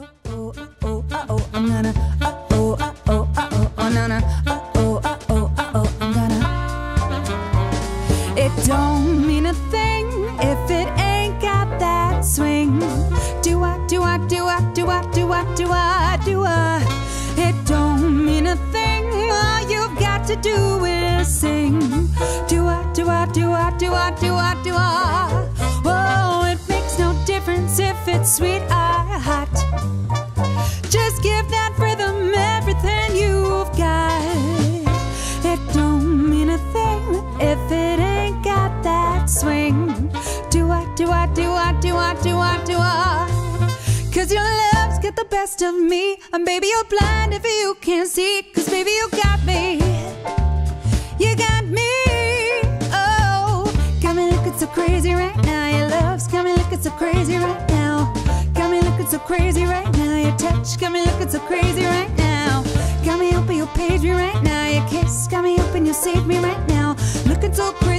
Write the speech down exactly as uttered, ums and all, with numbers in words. Oh oh oh oh, I'm gonna. Oh oh oh oh oh oh, na na. Oh oh oh oh, I'm gonna. It don't mean a thing if it ain't got that swing. Do I do I do I do I do I do I do I? It don't mean a thing. All you've got to do is sing. Do I do I do I do I do I do I? Oh, it makes no difference if it's sweet or hot. Just give that rhythm everything you've got. It don't mean a thing if it ain't got that swing. Do I do I do I do I do I do I? 'Cause your love's got the best of me, and baby you're blind if you can't see. 'Cause baby you got me, you got me. Oh, got me looking so crazy right now. Your love's got me looking so crazy right now. Got me looking so crazy right now. Your touch got me looking so crazy right now. Got me hoping you'll page me right now. Your kiss got me hoping you'll save me right now. Looking so crazy.